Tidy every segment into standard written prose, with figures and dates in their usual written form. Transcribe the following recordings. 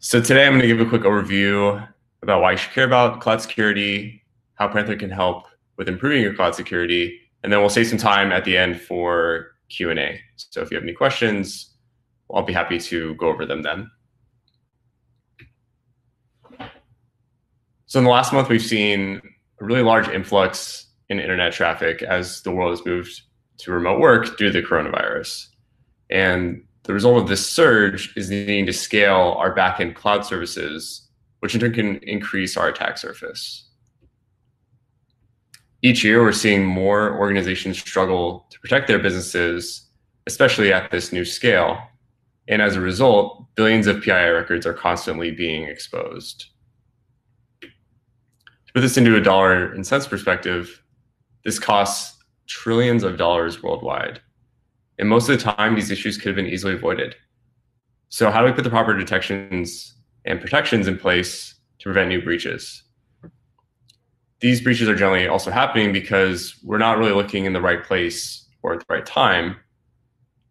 So today I'm going to give a quick overview about why you should care about cloud security, how Panther can help with improving your cloud security, and then we'll save some time at the end for Q&A. So if you have any questions, I'll be happy to go over them then. So in the last month, we've seen a really large influx in internet traffic as the world has moved to remote work due to the coronavirus. And the result of this surge is the need to scale our backend cloud services, which in turn can increase our attack surface. Each year, we're seeing more organizations struggle to protect their businesses, especially at this new scale. And as a result, billions of PII records are constantly being exposed. To put this into a dollar and cents perspective, this costs trillions of dollars worldwide. And most of the time, these issues could have been easily avoided. So how do we put the proper detections and protections in place to prevent new breaches? These breaches are generally also happening because we're not really looking in the right place or at the right time,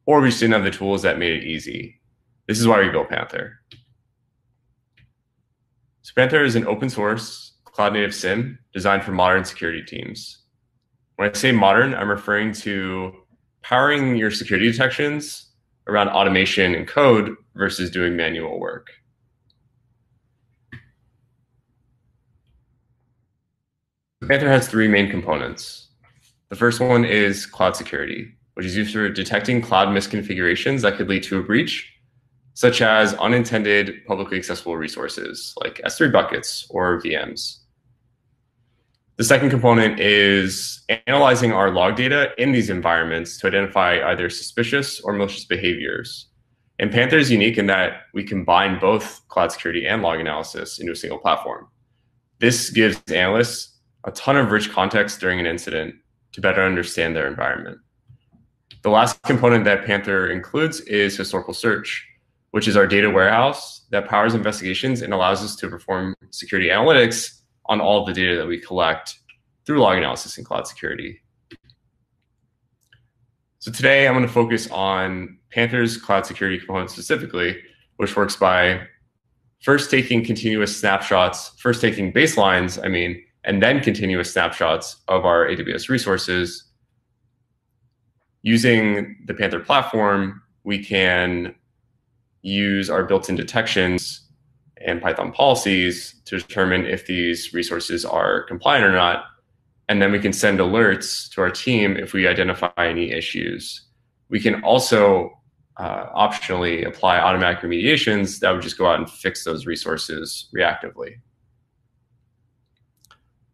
or we just didn't have the tools that made it easy. This is why we built Panther. So Panther is an open source, cloud-native SIEM designed for modern security teams. When I say modern, I'm referring to powering your security detections around automation and code versus doing manual work. Panther has three main components. The first one is cloud security, which is used for detecting cloud misconfigurations that could lead to a breach, such as unintended publicly accessible resources like S3 buckets or VMs. The second component is analyzing our log data in these environments to identify either suspicious or malicious behaviors. And Panther is unique in that we combine both cloud security and log analysis into a single platform. This gives analysts a ton of rich context during an incident to better understand their environment. The last component that Panther includes is historical search, which is our data warehouse that powers investigations and allows us to perform security analytics on all of the data that we collect through log analysis and cloud security. So today I'm going to focus on Panther's cloud security component specifically, which works by first taking continuous snapshots, and then continuous snapshots of our AWS resources. Using the Panther platform, we can use our built-in detections and Python policies to determine if these resources are compliant or not. And then we can send alerts to our team if we identify any issues. We can also optionally apply automatic remediations that would just go out and fix those resources reactively.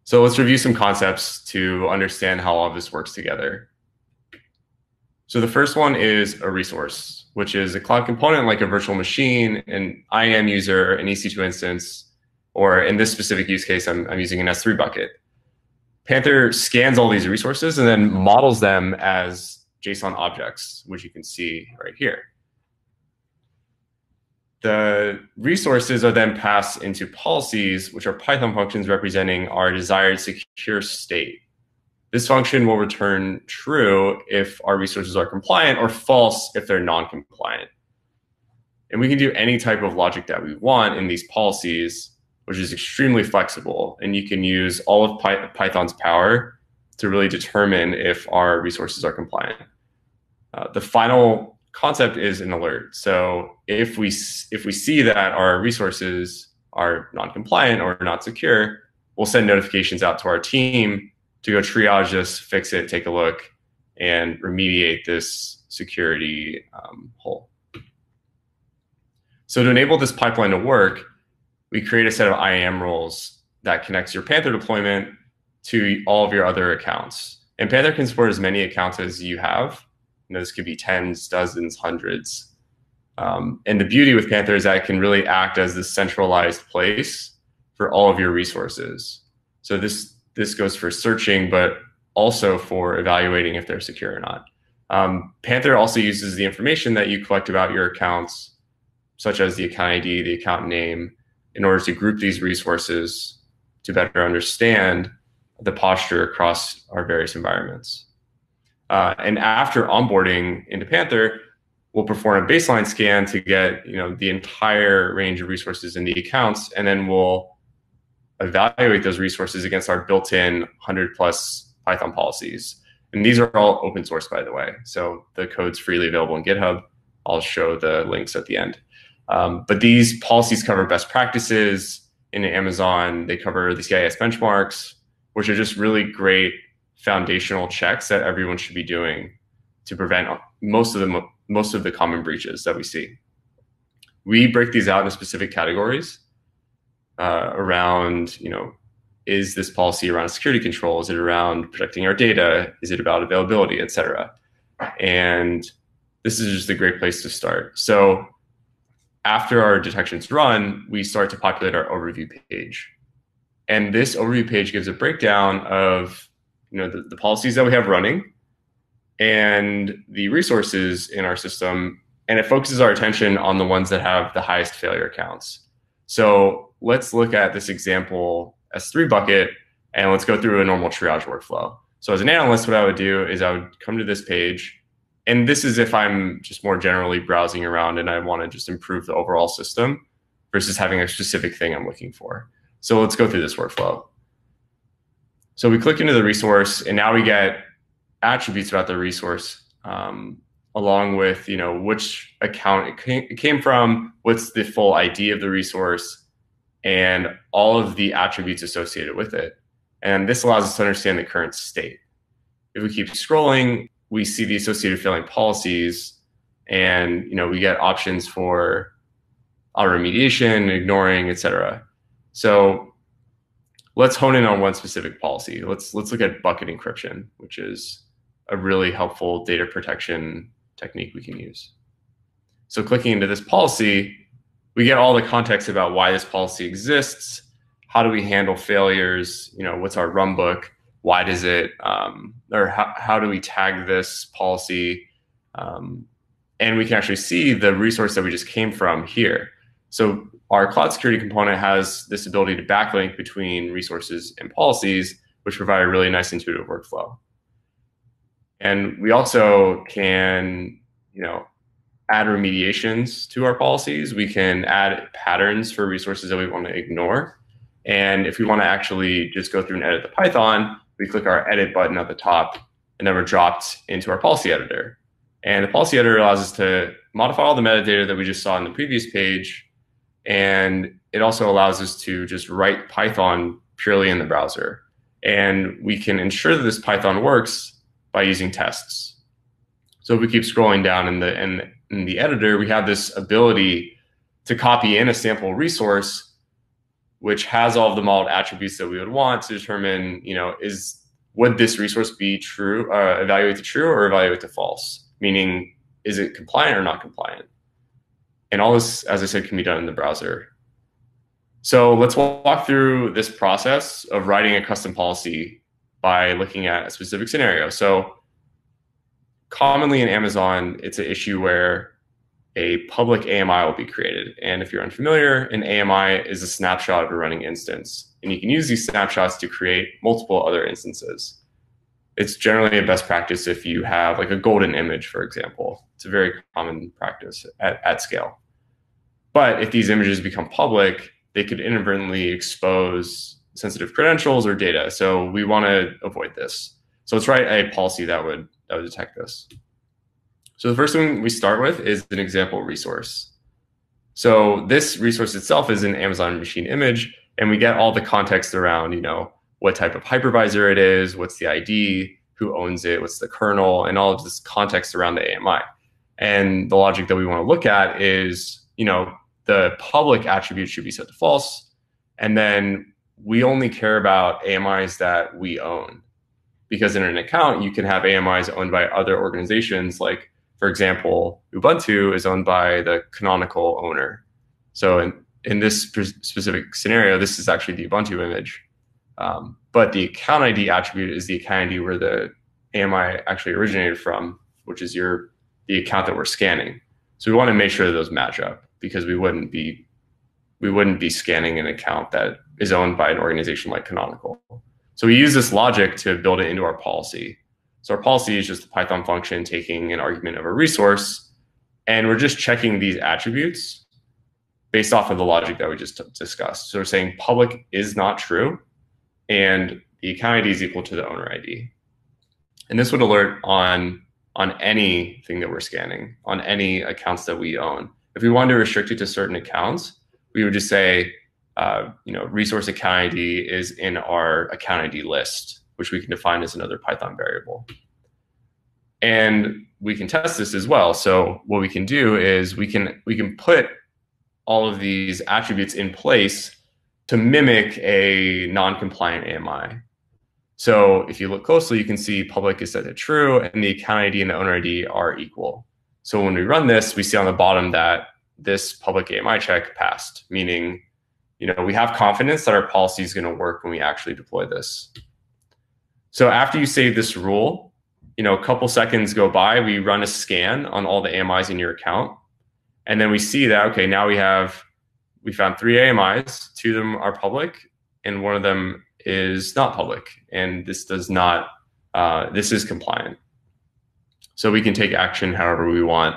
So let's review some concepts to understand how all of this works together. So the first one is a resource, which is a cloud component like a virtual machine, an IAM user, an EC2 instance, or in this specific use case, I'm using an S3 bucket. Panther scans all these resources and then models them as JSON objects, which you can see right here. The resources are then passed into policies, which are Python functions representing our desired secure state. This function will return true if our resources are compliant or false if they're non-compliant. And we can do any type of logic that we want in these policies, which is extremely flexible. And you can use all of Python's power to really determine if our resources are compliant. The final concept is an alert. So if we see that our resources are non-compliant or not secure, we'll send notifications out to our team to go triage this, fix it, take a look, and remediate this security hole. So to enable this pipeline to work, we create a set of IAM roles that connects your Panther deployment to all of your other accounts. And Panther can support as many accounts as you have. You know, this could be tens, dozens, hundreds. And the beauty with Panther is that it can really act as this centralized place for all of your resources. So this goes for searching, but also for evaluating if they're secure or not. Panther also uses the information that you collect about your accounts, such as the account ID, the account name, in order to group these resources to better understand the posture across our various environments. And after onboarding into Panther, we'll perform a baseline scan to get the entire range of resources in the accounts, and then we'll evaluate those resources against our built-in 100+ Python policies. And these are all open source, by the way. So the code's freely available on GitHub. I'll show the links at the end. But these policies cover best practices in Amazon. They cover the CIS benchmarks, which are just really great foundational checks that everyone should be doing to prevent most of the common breaches that we see. We break these out into specific categories around, is this policy around security control? Is it around protecting our data? Is it about availability, et cetera? And this is just a great place to start. So after our detections run, we start to populate our overview page. And this overview page gives a breakdown of the policies that we have running and the resources in our system. And it focuses our attention on the ones that have the highest failure counts. So let's look at this example S3 bucket, and let's go through a normal triage workflow. So as an analyst, what I would do is I would come to this page. And this is if I'm just more generally browsing around and I want to just improve the overall system versus having a specific thing I'm looking for. So let's go through this workflow. So we click into the resource, and now we get attributes about the resource along with which account it came from, what's the full ID of the resource, and all of the attributes associated with it. And this allows us to understand the current state. If we keep scrolling, we see the associated failing policies, and we get options for auto-remediation, ignoring, et cetera. So let's hone in on one specific policy. Let's look at bucket encryption, which is a really helpful data protection technique we can use. So clicking into this policy, we get all the context about why this policy exists. How do we handle failures? What's our runbook? Why does it, or how do we tag this policy? And we can actually see the resource that we just came from here. So our cloud security component has this ability to backlink between resources and policies, which provide a really nice intuitive workflow. And we also can, add remediations to our policies. We can add patterns for resources that we want to ignore. And if we want to actually just go through and edit the Python, we click our edit button at the top, and then we're dropped into our policy editor. And the policy editor allows us to modify all the metadata that we just saw in the previous page. And it also allows us to just write Python purely in the browser. And we can ensure that this Python works by using tests. So if we keep scrolling down in the editor, we have this ability to copy in a sample resource, which has all of the modeled attributes that we would want to determine, would this resource be true, evaluate to true or evaluate to false? Meaning, is it compliant or not compliant? And all this, as I said, can be done in the browser. So let's walk through this process of writing a custom policy by looking at a specific scenario. So commonly in Amazon, it's an issue where a public AMI will be created. And if you're unfamiliar, an AMI is a snapshot of a running instance. And you can use these snapshots to create multiple other instances. It's generally a best practice if you have like a golden image, for example. It's a very common practice at scale. But if these images become public, they could inadvertently expose sensitive credentials or data. So we want to avoid this. So let's write a policy that would detect this. So the first thing we start with is an example resource. So this resource itself is an Amazon machine image, and we get all the context around, what type of hypervisor it is, what's the ID, who owns it, what's the kernel, and all of this context around the AMI. And the logic that we want to look at is, the public attribute should be set to false, and then we only care about AMIs that we own. Because in an account, you can have AMIs owned by other organizations. Like, for example, Ubuntu is owned by the Canonical owner. So in this specific scenario, this is actually the Ubuntu image. But the account ID attribute is the account ID where the AMI actually originated from, which is the account that we're scanning. So we want to make sure that those match up, because we wouldn't be scanning an account that is owned by an organization like Canonical. So we use this logic to build it into our policy. So our policy is just the Python function taking an argument of a resource, And we're just checking these attributes based off of the logic that we just discussed. So we're saying public is not true, and the account ID is equal to the owner ID. And this would alert on anything that we're scanning, on any accounts that we own. If we wanted to restrict it to certain accounts, we would just say, resource account ID is in our account ID list, which we can define as another Python variable. And we can test this as well. So what we can do is we can put all of these attributes in place to mimic a non-compliant AMI. So if you look closely, you can see public is set to true, and the account ID and the owner ID are equal. So when we run this, we see on the bottom that this public AMI check passed, meaning we have confidence that our policy is going to work when we actually deploy this. So after you save this rule, a couple seconds go by, we run a scan on all the AMIs in your account. And then we see that, okay, now we found 3 AMIs, 2 of them are public, and 1 of them is not public. And this does not, this is compliant. So we can take action however we want.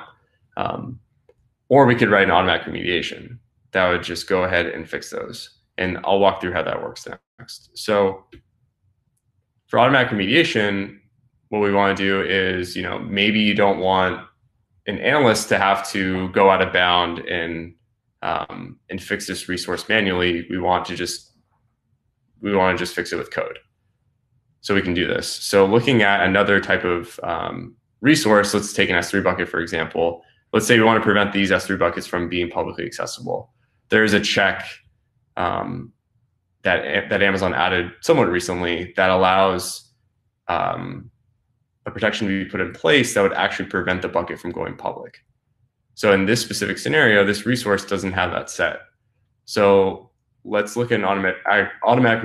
Or we could write an automatic remediation that would just go ahead and fix those. And I'll walk through how that works next. So for automatic remediation, what we want to do is, maybe you don't want an analyst to have to go out of bound and fix this resource manually. We want to just fix it with code. So we can do this. So looking at another type of resource, let's take an S3 bucket, for example. Let's say we want to prevent these S3 buckets from being publicly accessible. There is a check that Amazon added somewhat recently that allows a protection to be put in place that would actually prevent the bucket from going public. So in this specific scenario, this resource doesn't have that set. So let's look at an automatic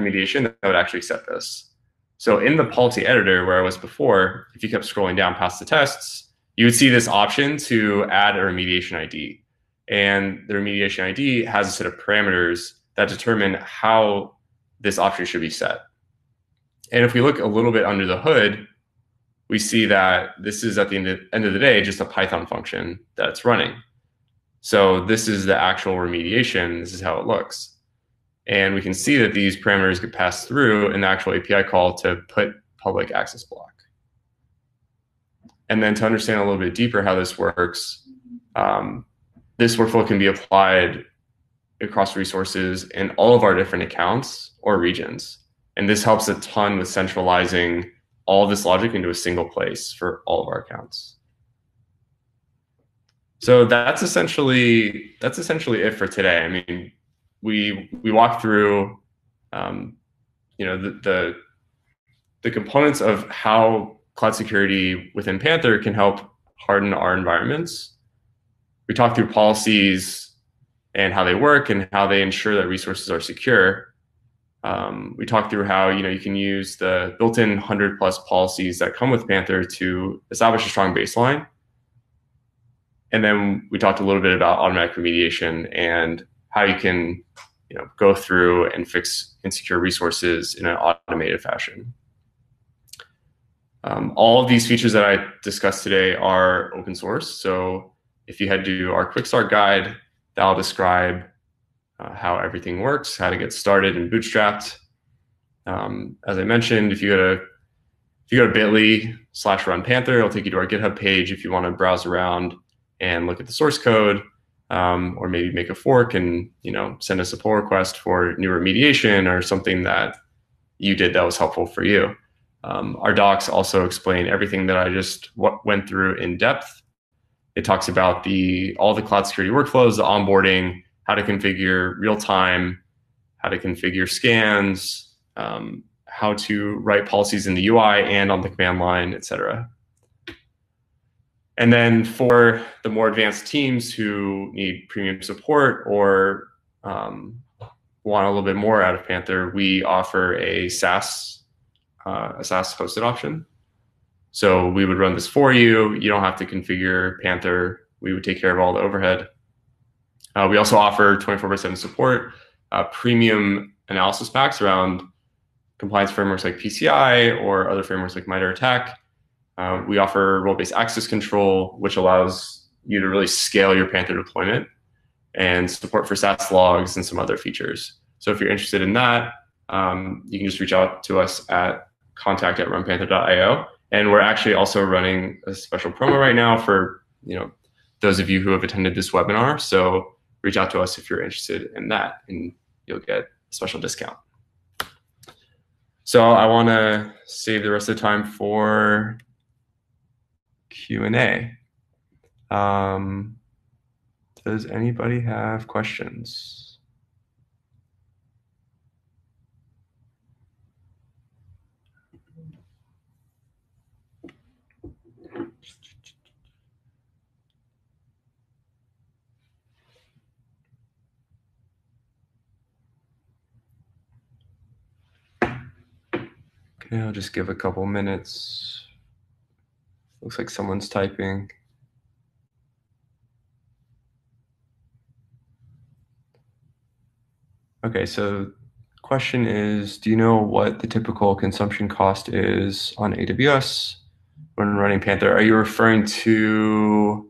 remediation that would actually set this. So in the policy editor where I was before, if you kept scrolling down past the tests, you would see this option to add a remediation ID. And the remediation ID has a set of parameters that determine how this option should be set. And if we look a little bit under the hood, we see that this is, at the end of the day, just a Python function that's running. So this is the actual remediation. This is how it looks. And we can see that these parameters get passed through an actual API call to put public access block. And then to understand a little bit deeper how this works, this workflow can be applied across resources in all of our different accounts or regions. And this helps a ton with centralizing all this logic into a single place for all of our accounts. So that's essentially it for today. I mean, we walked through, the components of how cloud security within Panther can help harden our environments. We talked through policies and how they work and how they ensure that resources are secure. We talked through how you can use the built-in 100+ policies that come with Panther to establish a strong baseline. And then we talked a little bit about automatic remediation and how you can go through and fix insecure resources in an automated fashion. All of these features that I discussed today are open source. So if you head to our quick start guide, that'll describe how everything works, how to get started and bootstrapped. As I mentioned, if you go to bit.ly/runpanther, it'll take you to our GitHub page if you want to browse around and look at the source code, or maybe make a fork and send us a pull request for new remediation or something that you did that was helpful for you. Our docs also explain everything that I just went through in depth. It talks about all the cloud security workflows, the onboarding, how to configure real-time, how to configure scans, how to write policies in the UI and on the command line, etc. And then for the more advanced teams who need premium support or want a little bit more out of Panther, we offer a SaaS hosted option. So we would run this for you. You don't have to configure Panther. We would take care of all the overhead. We also offer 24/7 support, premium analysis packs around compliance frameworks like PCI or other frameworks like MITRE ATT&CK. We offer role-based access control, which allows you to really scale your Panther deployment and support for SAS logs and some other features. So if you're interested in that, you can just reach out to us at contact@runpanther.io. And we're actually also running a special promo right now for, you know, those of you who have attended this webinar. So reach out to us if you're interested in that, and you'll get a special discount. So I want to save the rest of the time for Q&A. Does anybody have questions? Okay, I'll just give a couple minutes. Looks like someone's typing. Okay, so question is, do you know what the typical consumption cost is on AWS when running Panther? Are you referring to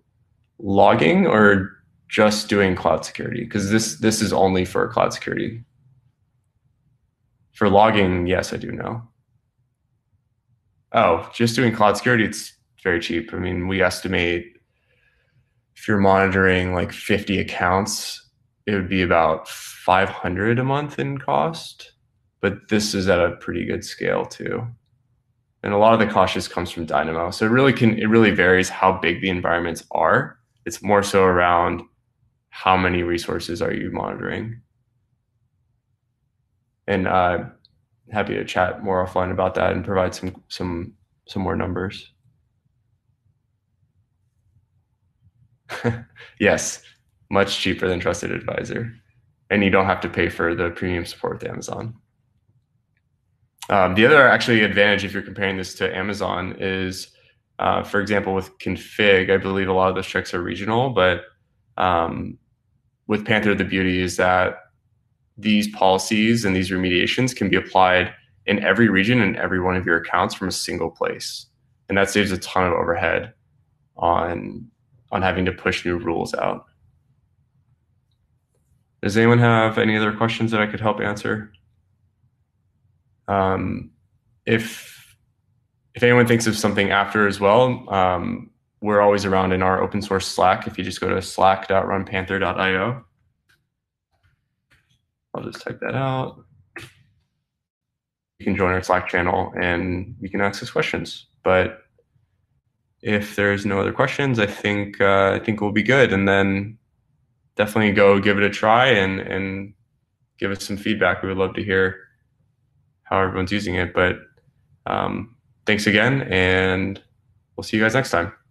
logging or just doing cloud security? Because this is only for cloud security. For logging, yes, I do know. Oh, just doing cloud security, it's very cheap. I mean, we estimate if you're monitoring like 50 accounts, it would be about $500 a month in cost, but this is at a pretty good scale too. And a lot of the cost just comes from Dynamo. So it really varies how big the environments are. It's more so around how many resources are you monitoring. And happy to chat more offline about that and provide some more numbers. Yes, much cheaper than Trusted Advisor. And you don't have to pay for the premium support with Amazon. The other actually advantage, if you're comparing this to Amazon, is, for example, with Config, I believe a lot of those checks are regional, but with Panther, the beauty is that these policies and these remediations can be applied in every region and every one of your accounts from a single place. And that saves a ton of overhead on having to push new rules out. Does anyone have any other questions that I could help answer? If anyone thinks of something after as well, we're always around in our open source Slack. If you just go to slack.runpanther.io. I'll just type that out. You can join our Slack channel and you can access questions. But if there's no other questions, I think we'll be good. And then definitely go give it a try and give us some feedback. We would love to hear how everyone's using it. But thanks again, and we'll see you guys next time.